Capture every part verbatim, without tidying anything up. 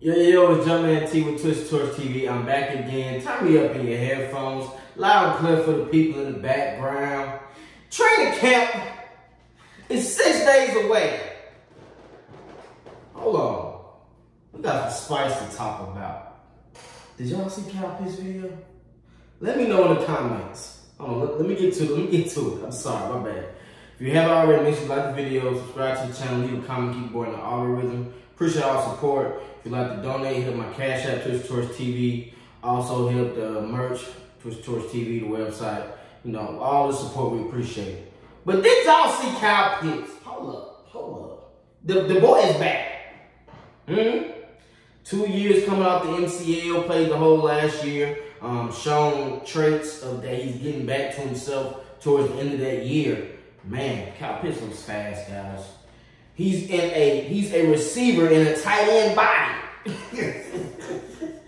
Yo, yo, yo, it's Jumpman T with Twisted Torch T V. I'm back again. Turn me up in your headphones. Loud and clear for the people in the background. Training camp is six days away. Hold on. We got some spice to talk about. Did y'all see Kyle Pitts' video? Let me know in the comments. Hold on, let, let me get to it. Let me get to it. I'm sorry, my bad. If you haven't already, make sure you like the video, subscribe to the channel, leave a comment, keep going to the algorithm. Appreciate all support. If you'd like to donate, hit my Cash App, Twisted Torch T V. Also, hit up the merch, Twisted Torch T V, the website. You know, all the support, we appreciate it. But did y'all see Kyle Pitts? Hold up, hold up. The, the boy is back. Mm-hmm. Two years coming off the M C L, played the whole last year. Um, shown traits of that he's getting back to himself towards the end of that year. Man, Kyle Pitts looks fast, guys. He's in a he's a receiver in a tight end body. If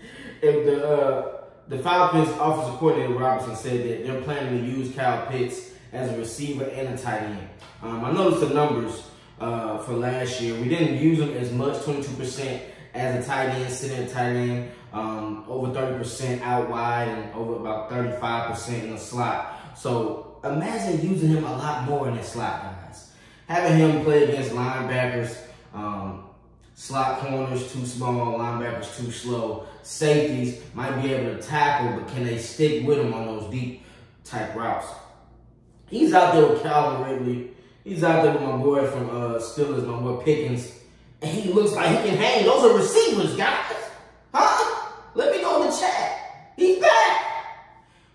the uh, the Falcons offensive coordinator Robinson said that they're planning to use Kyle Pitts as a receiver and a tight end. Um, I noticed the numbers uh, for last year. We didn't use him as much, twenty-two percent as a tight end, sitting at tight end, um, over thirty percent out wide, and over about thirty-five percent in the slot. So imagine using him a lot more in the slot, guys. Having him play against linebackers, um, slot corners too small, linebackers too slow, safeties might be able to tackle, but can they stick with him on those deep type routes? He's out there with Calvin Ridley. He's out there with my boy from uh, Steelers, my boy Pickens, and he looks like he can hang. Those are receivers, guys. Huh? Let me go in the chat. He's back.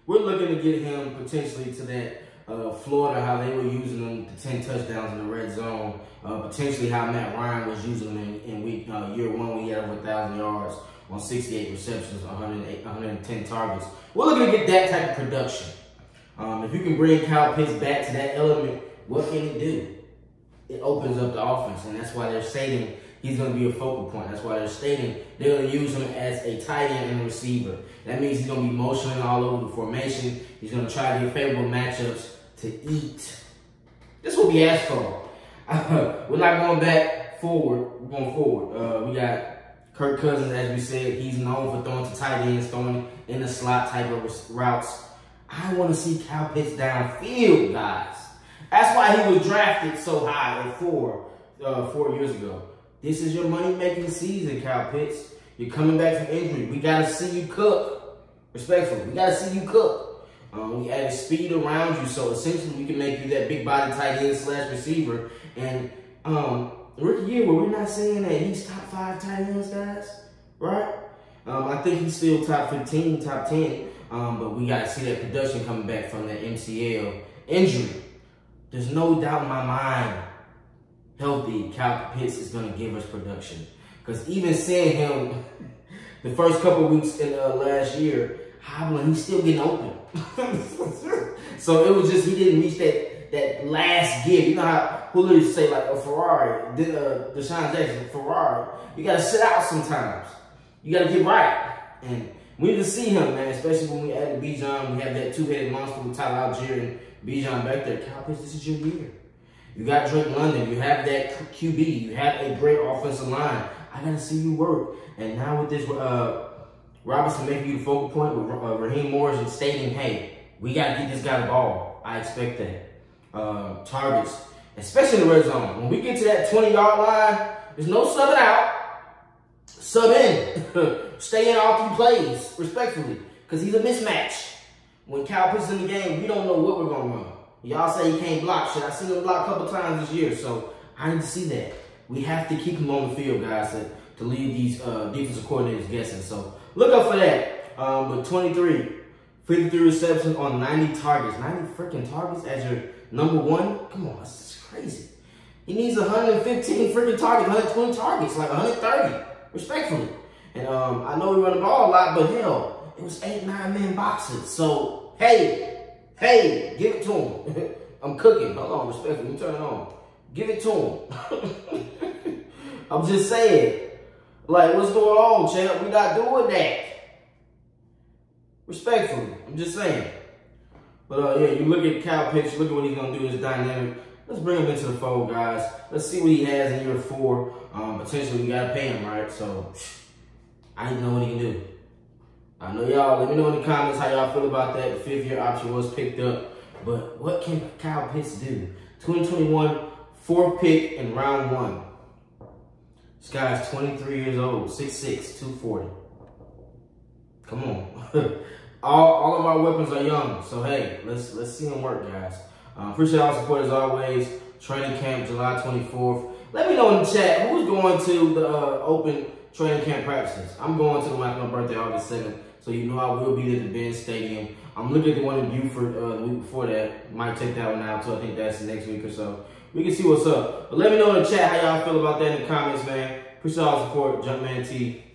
We're looking to get him potentially to that uh, Florida, how they were using him, the ten touchdowns in the red zone. Uh, potentially how Matt Ryan was using him in, in week uh, year one when he had over one thousand yards on sixty-eight receptions, one hundred ten targets. We're looking to get that type of production. Um, if you can bring Kyle Pitts back to that element, what can he do? It opens up the offense, and that's why they're stating he's going to be a focal point. That's why they're stating they're going to use him as a tight end and receiver. That means he's going to be motioning all over the formation. He's going to try to get favorable matchups to eat. This will be asked for. We're not going back forward. We're going forward. Uh, we got Kirk Cousins, as we said. He's known for throwing to tight ends, throwing in the slot type of routes. I want to see Kyle Pitts downfield, guys. That's why he was drafted so high at four, uh, four years ago. This is your money-making season, Kyle Pitts. You're coming back from injury. We got to see you cook. Respectfully, we got to see you cook. Um, we added speed around you, so essentially we can make you that big body tight end slash receiver. And um, rookie year, where we're not saying that he's top five tight ends, guys, right? Um, I think he's still top fifteen, top ten, um, but we got to see that production coming back from that M C L injury. There's no doubt in my mind healthy, Kyle Pitts is going to give us production. Because even seeing him the first couple weeks in uh, last year, hobbling, he's still getting open. So it was just he didn't reach that that last give. You know how hoolies say, like, a Ferrari, De, uh, Deshaun Jackson, Ferrari. You got to sit out sometimes. You got to get right. And we need to see him, man, especially when we added Bijan. We have that two-headed monster with Tyler Algier and Bijan back there. Kyle Pitts, this is your year. You got Drake London. You have that Q B. You have a great offensive line. I got to see you work. And now with this uh, Robinson making you the focal point with uh, Raheem Morris and stating, hey, we got to get this guy the ball. I expect that. Uh, targets, especially in the red zone. When we get to that twenty-yard line, there's no subbing out. Sub in. Stay in all three plays, respectfully, because he's a mismatch. When Kyle Pitts in the game, we don't know what we're going to run. Y'all say he can't block. Shit, I seen him block a couple times this year, so I didn't see that. We have to keep him on the field, guys, to, to leave these uh, defensive coordinators guessing. So look up for that. Um, with twenty-three, fifty-three receptions on ninety targets. ninety freaking targets as your number one? Come on, this is crazy. He needs one hundred fifteen freaking targets, one hundred twenty targets, like one hundred thirty, respectfully. And um, I know we run the ball a lot, but hell, it was eight, nine-man boxes. So, hey. Hey, give it to him. I'm cooking. Hold on, respectfully. Let me turn it on. Give it to him. I'm just saying. Like, what's going on, champ? We're not doing that. Respectfully. I'm just saying. But, uh, yeah, you look at Kyle Pitts. Look at what he's going to do. His dynamic. Let's bring him into the fold, guys. Let's see what he has in year four. Um, potentially, we got to pay him, right? So, I didn't know what he can do. I know y'all, let me know in the comments how y'all feel about that. The fifth year option was picked up. But what can Kyle Pitts do? twenty twenty-one, fourth pick in round one. This guy's twenty-three years old, six six, two forty. Come on. all, all of our weapons are young. So, hey, let's let's see them work, guys. Um, appreciate all support as always. Training camp, July twenty-fourth. Let me know in the chat who's going to the uh, open training camp practices. I'm going to the one after my birthday, August seventh. So you know I will be at the Benz Stadium. I'm looking at the one in Buford uh, the week before that. Might take that one out, so I think that's next week or so. We can see what's up. But let me know in the chat how y'all feel about that in the comments, man. Appreciate all the support. Jumpman T.